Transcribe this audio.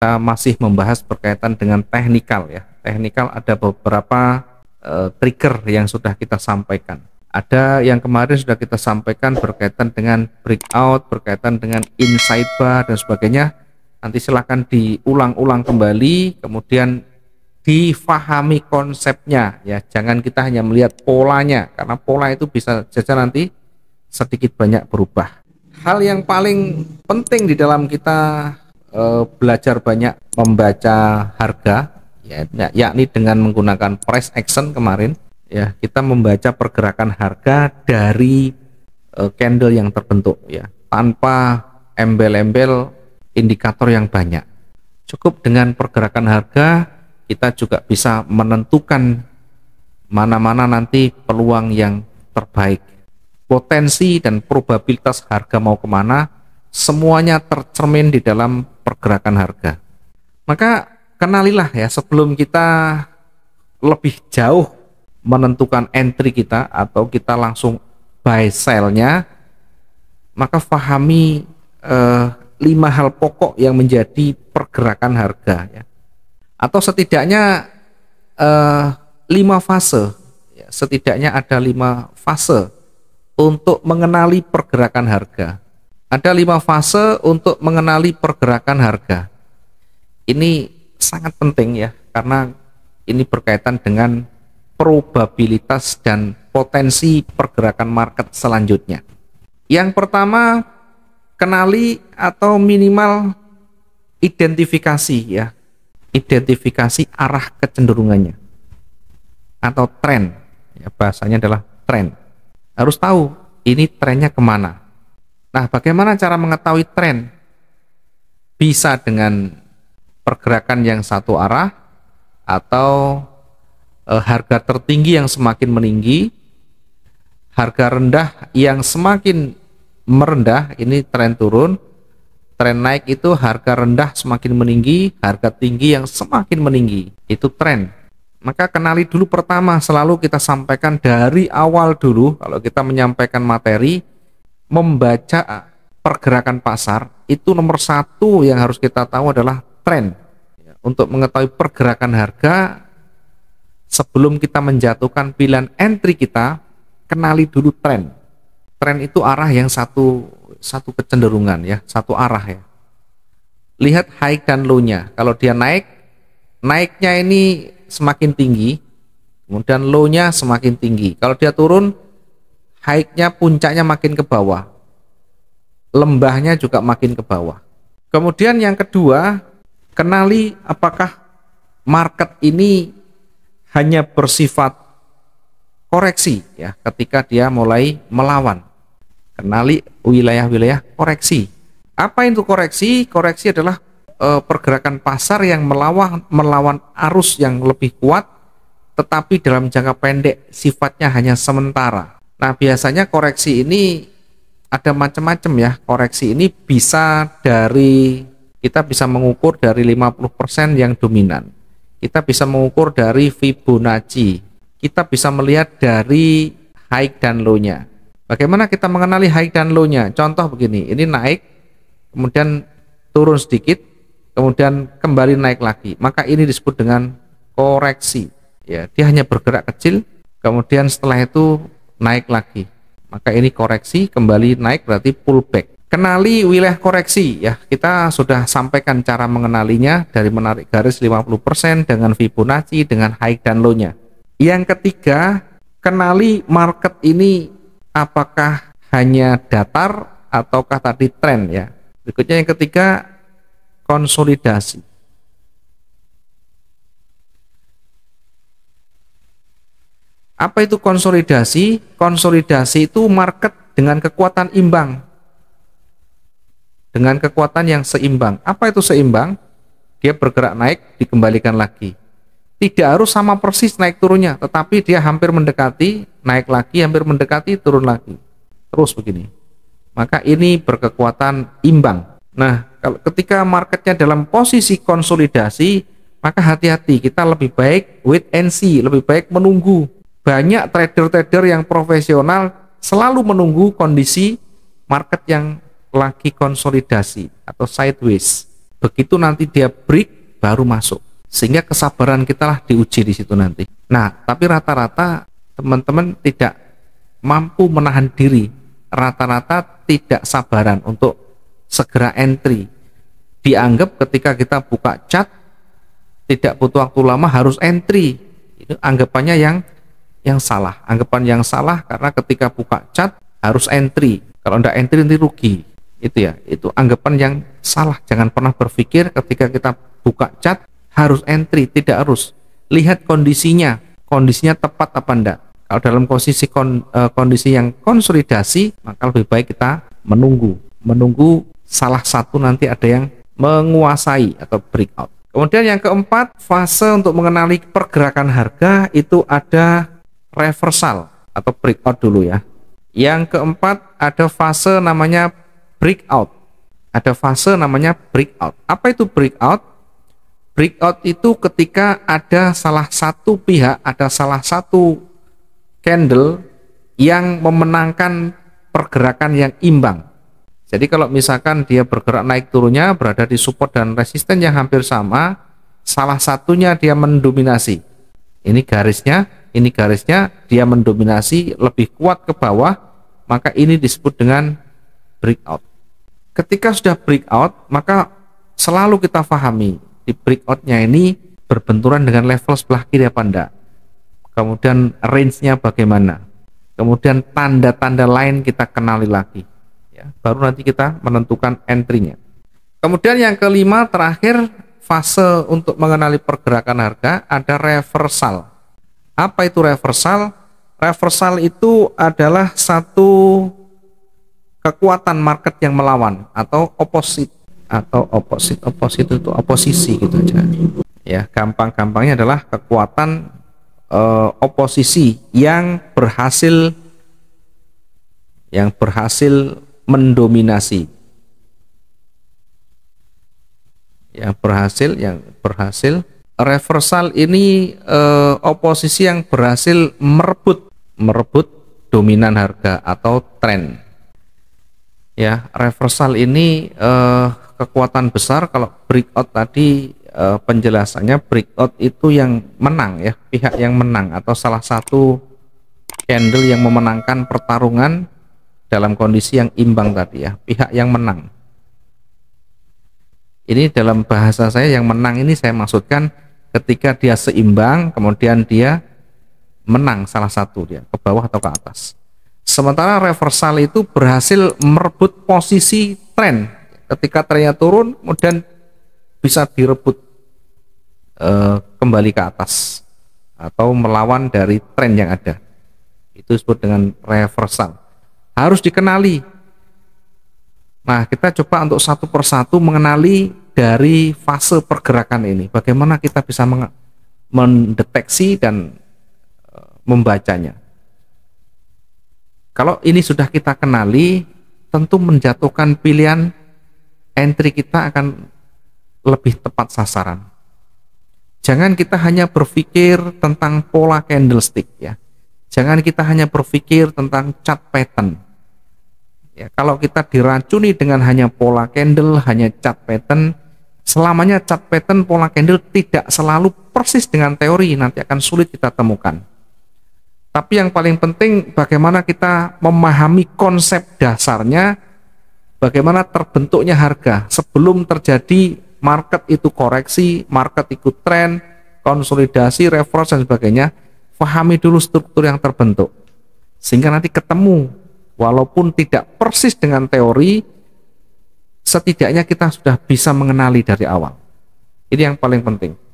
kita masih membahas berkaitan dengan teknikal ya. Teknikal ada beberapa trigger yang sudah kita sampaikan. Ada yang kemarin sudah kita sampaikan berkaitan dengan breakout, berkaitan dengan inside bar dan sebagainya. Nanti silahkan diulang-ulang kembali, kemudian difahami konsepnya ya. Jangan kita hanya melihat polanya, karena pola itu bisa saja nanti sedikit banyak berubah. Hal yang paling penting di dalam kita belajar banyak membaca harga ya, yakni dengan menggunakan price action kemarin ya, kita membaca pergerakan harga dari candle yang terbentuk ya, tanpa embel-embel indikator yang banyak. Cukup dengan pergerakan harga kita juga bisa menentukan mana-mana nanti peluang yang terbaik, potensi dan probabilitas harga mau kemana. Semuanya tercermin di dalam pergerakan harga. Maka kenalilah ya, sebelum kita lebih jauh menentukan entry kita atau kita langsung buy sell-nya, maka pahami 5 hal pokok yang menjadi pergerakan harga ya. Atau setidaknya 5 fase ya, setidaknya ada 5 fase untuk mengenali pergerakan harga. Ada 5 fase untuk mengenali pergerakan harga. Ini sangat penting ya, karena ini berkaitan dengan probabilitas dan potensi pergerakan market selanjutnya. Yang pertama, kenali atau minimal identifikasi ya. Identifikasi arah kecenderungannya atau tren ya, bahasanya adalah tren. Harus tahu ini trennya kemana. Nah, bagaimana cara mengetahui tren? Bisa dengan pergerakan yang satu arah atau harga tertinggi yang semakin meninggi, harga rendah yang semakin merendah, ini tren turun. Tren naik itu harga rendah semakin meninggi, harga tinggi yang semakin meninggi, itu tren. Maka kenali dulu pertama, selalu kita sampaikan dari awal dulu kalau kita menyampaikan materi, membaca pergerakan pasar itu nomor satu yang harus kita tahu adalah tren. Untuk mengetahui pergerakan harga, sebelum kita menjatuhkan pilihan entry kita, kenali dulu tren. Tren itu arah yang satu kecenderungan ya, satu arah ya. Lihat high dan low-nya. Kalau dia naik, naiknya ini semakin tinggi, kemudian low-nya semakin tinggi. Kalau dia turun, high-nya puncaknya makin ke bawah, lembahnya juga makin ke bawah. Kemudian yang kedua, kenali apakah market ini hanya bersifat koreksi ya, ketika dia mulai melawan. Kenali wilayah-wilayah koreksi. Apa itu koreksi? Koreksi adalah pergerakan pasar yang melawan arus yang lebih kuat, tetapi dalam jangka pendek sifatnya hanya sementara. Nah, biasanya koreksi ini ada macam-macam ya. Koreksi ini bisa dari, kita bisa mengukur dari 50% yang dominan. Kita bisa mengukur dari Fibonacci. Kita bisa melihat dari high dan low-nya. Bagaimana kita mengenali high dan low-nya? Contoh begini, ini naik, kemudian turun sedikit, kemudian kembali naik lagi. Maka ini disebut dengan koreksi. Ya, dia hanya bergerak kecil, kemudian setelah itu naik lagi. Maka ini koreksi, kembali naik berarti pullback. Kenali wilayah koreksi ya, kita sudah sampaikan cara mengenalinya dari menarik garis 50% dengan Fibonacci, dengan high dan low-nya. Yang ketiga, kenali market ini apakah hanya datar ataukah tadi tren ya. Berikutnya yang ketiga, konsolidasi. Apa itu konsolidasi? Konsolidasi itu market dengan kekuatan imbang. Dengan kekuatan yang seimbang. Apa itu seimbang? Dia bergerak naik, dikembalikan lagi. Tidak harus sama persis naik turunnya, tetapi dia hampir mendekati, naik lagi, hampir mendekati, turun lagi. Terus begini. Maka ini berkekuatan imbang. Nah, kalau ketika marketnya dalam posisi konsolidasi, maka hati-hati, kita lebih baik wait and see, lebih baik menunggu. Banyak trader-trader yang profesional selalu menunggu kondisi market yang lagi konsolidasi atau sideways. begitu nanti dia break baru masuk, sehingga kesabaran kita lah diuji di situ nanti. Nah, tapi rata-rata teman-teman tidak mampu menahan diri, rata-rata tidak sabaran untuk segera entry. Dianggap ketika kita buka chat tidak butuh waktu lama harus entry. Itu anggapannya yang salah, anggapan yang salah, karena ketika buka chat harus entry. Kalau tidak entry nanti rugi. Itu ya, itu anggapan yang salah. Jangan pernah berpikir ketika kita buka chat harus entry, tidak harus. Lihat kondisinya, kondisinya tepat apa enggak. Kalau dalam kondisi yang konsolidasi, maka lebih baik kita menunggu salah satu nanti ada yang menguasai atau breakout. Kemudian yang keempat, fase untuk mengenali pergerakan harga itu ada reversal atau breakout dulu ya. Yang keempat ada fase namanya breakout. Ada fase namanya breakout. Apa itu breakout? Breakout itu ketika ada salah satu pihak, ada salah satu candle yang memenangkan pergerakan yang imbang. Jadi kalau misalkan dia bergerak naik turunnya berada di support dan resisten yang hampir sama, salah satunya dia mendominasi. Ini garisnya dia mendominasi lebih kuat ke bawah, maka ini disebut dengan breakout. Ketika sudah breakout, maka selalu kita pahami di breakoutnya ini berbenturan dengan level sebelah kiri apa enggak, kemudian range-nya bagaimana, kemudian tanda-tanda lain kita kenali lagi. Baru nanti kita menentukan entry-nya. Kemudian yang kelima terakhir, fase untuk mengenali pergerakan harga ada reversal. Apa itu reversal? Reversal itu adalah satu kekuatan market yang melawan atau opposite, atau opposite itu oposisi gitu aja. Ya, gampang-gampangnya adalah kekuatan oposisi yang berhasil mendominasi, yang berhasil reversal ini oposisi yang berhasil merebut dominan harga atau tren. Ya, reversal ini kekuatan besar. Kalau breakout tadi penjelasannya, breakout itu yang menang ya, pihak yang menang atau salah satu candle yang memenangkan pertarungan dalam kondisi yang imbang tadi ya, pihak yang menang. Ini dalam bahasa saya, yang menang ini saya maksudkan ketika dia seimbang kemudian dia menang salah satu, dia ke bawah atau ke atas. Sementara reversal itu berhasil merebut posisi tren, ketika trennya turun kemudian bisa direbut kembali ke atas atau melawan dari tren yang ada. Itu disebut dengan reversal, harus dikenali. Nah, kita coba untuk satu persatu mengenali dari fase pergerakan ini, bagaimana kita bisa mendeteksi dan membacanya. Kalau ini sudah kita kenali, tentu menjatuhkan pilihan entry kita akan lebih tepat sasaran. Jangan kita hanya berpikir tentang pola candlestick ya, jangan kita hanya berpikir tentang chart pattern. Ya, kalau kita diracuni dengan hanya pola candle, hanya chart pattern, selamanya chart pattern, pola candle tidak selalu persis dengan teori, nanti akan sulit kita temukan. Tapi yang paling penting bagaimana kita memahami konsep dasarnya, bagaimana terbentuknya harga sebelum terjadi market itu koreksi, market ikut tren, konsolidasi, reverse dan sebagainya. Pahami dulu struktur yang terbentuk, sehingga nanti ketemu. Walaupun tidak persis dengan teori, setidaknya kita sudah bisa mengenali dari awal. Ini yang paling penting.